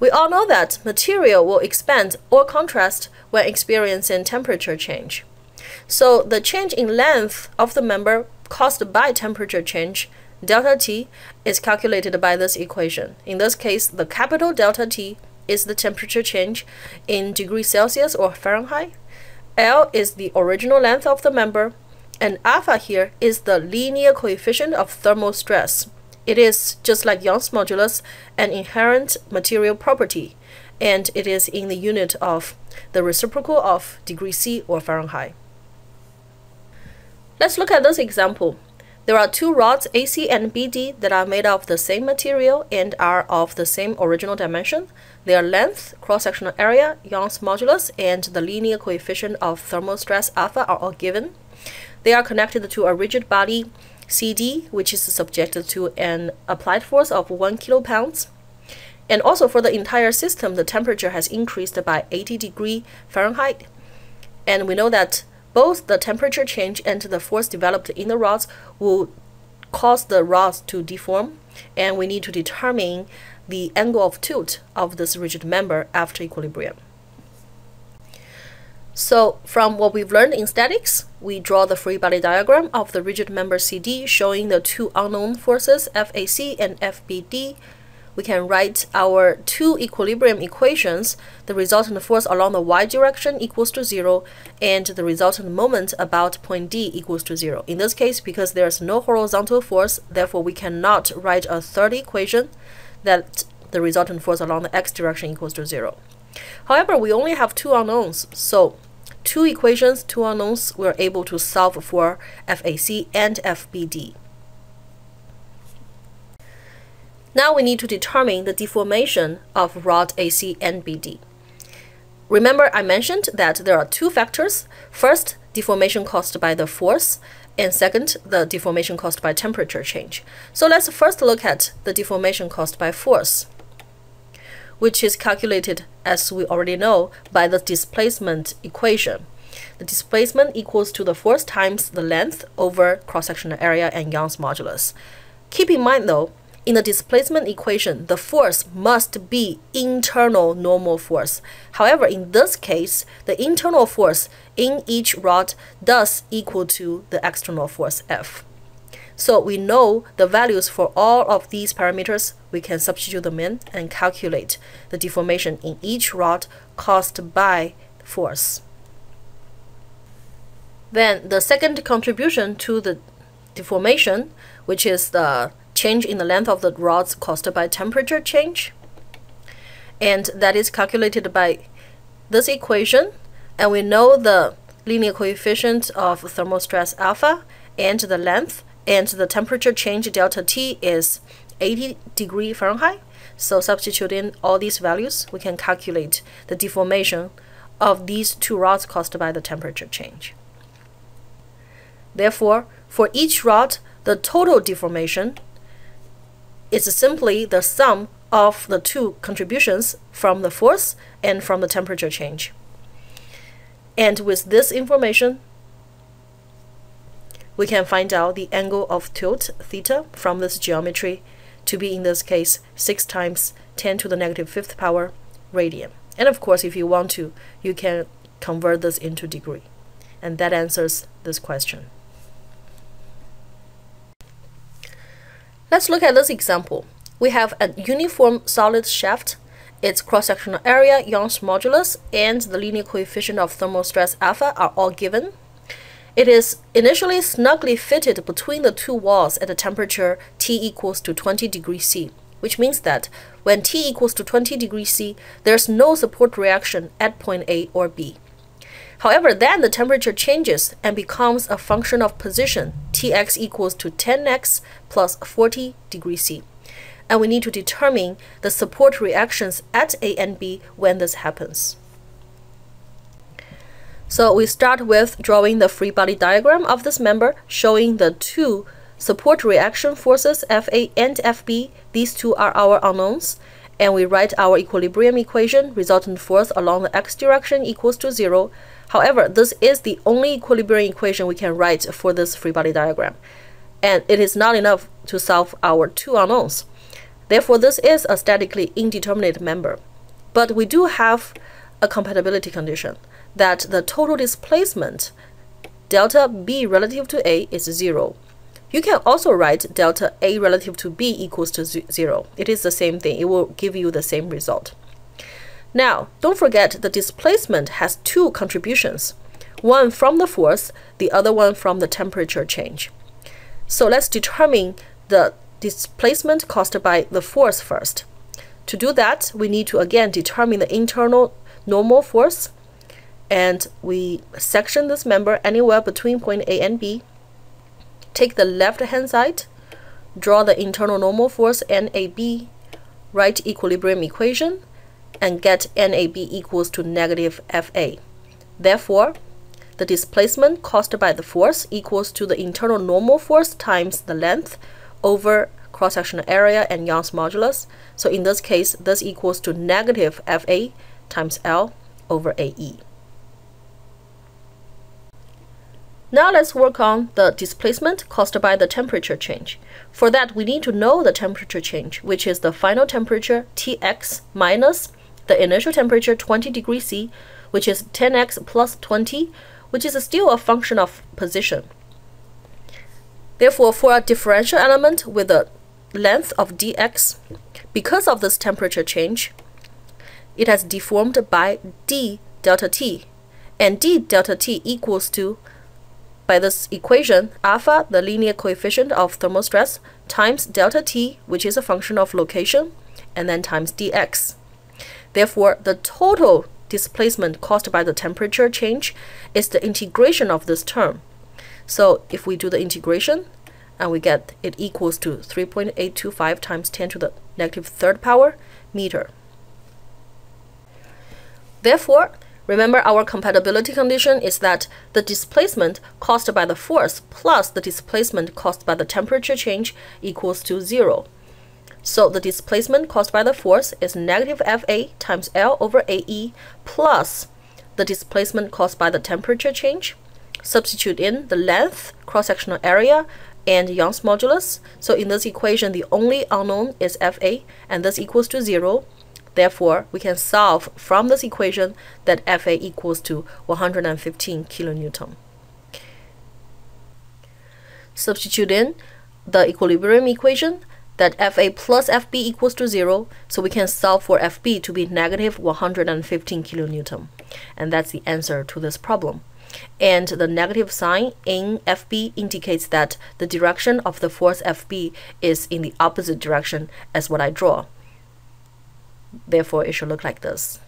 We all know that material will expand or contract when experiencing temperature change. So the change in length of the member caused by temperature change, delta T, is calculated by this equation. In this case, the capital delta T is the temperature change in degrees Celsius or Fahrenheit. L is the original length of the member, and alpha here is the linear coefficient of thermal stress. It is, just like Young's modulus, an inherent material property, and it is in the unit of the reciprocal of degree C or Fahrenheit. Let's look at this example. There are two rods AC and BD that are made of the same material and are of the same original dimension. Their length, cross-sectional area, Young's modulus, and the linear coefficient of thermal stress alpha are all given. They are connected to a rigid body CD, which is subjected to an applied force of 1 kPa. And also for the entire system, the temperature has increased by 80°F. And we know that both the temperature change and the force developed in the rods will cause the rods to deform, and we need to determine the angle of tilt of this rigid member after equilibrium. So from what we've learned in statics, we draw the free body diagram of the rigid member CD showing the two unknown forces FAC and FBD. We can write our two equilibrium equations. The resultant force along the y direction equals to 0, and the resultant moment about point D equals to 0. In this case, because there is no horizontal force, therefore we cannot write a third equation that the resultant force along the x direction equals to 0. However, we only have two unknowns, so two equations, two unknowns, we are able to solve for FAC and FBD. Now we need to determine the deformation of rod AC and BD. Remember, I mentioned that there are two factors. First, deformation caused by the force, and second, the deformation caused by temperature change. So let's first look at the deformation caused by force, which is calculated, as we already know, by the displacement equation. The displacement equals to the force times the length over cross-sectional area and Young's modulus. Keep in mind though, in the displacement equation, the force must be internal normal force. However, in this case, the internal force in each rod does equal to the external force F. So we know the values for all of these parameters. We can substitute them in and calculate the deformation in each rod caused by force. Then the second contribution to the deformation, which is the change in the length of the rods caused by temperature change, and that is calculated by this equation, and we know the linear coefficient of thermal stress alpha and the length, and the temperature change delta T is 80°F. So substituting all these values, we can calculate the deformation of these two rods caused by the temperature change. Therefore, for each rod, the total deformation is simply the sum of the two contributions from the force and from the temperature change. And with this information, we can find out the angle of tilt theta from this geometry to be, in this case, 6 × 10⁻⁵ radian. And of course, if you want to, you can convert this into degree. And that answers this question. Let's look at this example. We have a uniform solid shaft, its cross-sectional area, Young's modulus, and the linear coefficient of thermal stress alpha are all given. It is initially snugly fitted between the two walls at a temperature T equals to 20°C, which means that when T equals to 20°C, there's no support reaction at point A or B. However, then the temperature changes and becomes a function of position, Tx equals to 10x plus 40°C. And we need to determine the support reactions at A and B when this happens. So we start with drawing the free body diagram of this member, showing the two support reaction forces, FA and FB. These two are our unknowns. And we write our equilibrium equation, resultant force along the x direction equals to 0. However, this is the only equilibrium equation we can write for this free body diagram, and it is not enough to solve our two unknowns. Therefore, this is a statically indeterminate member. But we do have a compatibility condition that the total displacement delta B relative to A is 0. You can also write delta A relative to B equals to 0. It is the same thing. It will give you the same result. Now, don't forget the displacement has two contributions, one from the force, the other one from the temperature change. So let's determine the displacement caused by the force first. To do that, we need to again determine the internal normal force, and we section this member anywhere between point A and B. Take the left-hand side, draw the internal normal force NAB, write equilibrium equation, and get NAB equals to negative FA. Therefore, the displacement caused by the force equals to the internal normal force times the length over cross-sectional area and Young's modulus. So in this case, this equals to negative FA times L over AE. Now let's work on the displacement caused by the temperature change. For that, we need to know the temperature change, which is the final temperature Tx minus the initial temperature 20 degrees C, which is 10x plus 20, which is still a function of position. Therefore, for a differential element with a length of dx, because of this temperature change, it has deformed by d delta t, and d delta t equals to, by this equation, alpha, the linear coefficient of thermal stress, times delta t, which is a function of location, and then times dx. Therefore, the total displacement caused by the temperature change is the integration of this term. So if we do the integration, and we get it equals to 3.825 times 10 to the negative third power meter. Therefore, remember, our compatibility condition is that the displacement caused by the force plus the displacement caused by the temperature change equals to 0. So the displacement caused by the force is negative FA times L over AE plus the displacement caused by the temperature change. Substitute in the length, cross-sectional area, and Young's modulus. So in this equation, the only unknown is FA, and this equals to 0. Therefore, we can solve from this equation that FA equals to 115 kilonewton. Substitute in the equilibrium equation that FA plus FB equals to 0, so we can solve for FB to be negative 115 kilonewton. And that's the answer to this problem. And the negative sign in FB indicates that the direction of the force FB is in the opposite direction as what I draw. Therefore, it should look like this.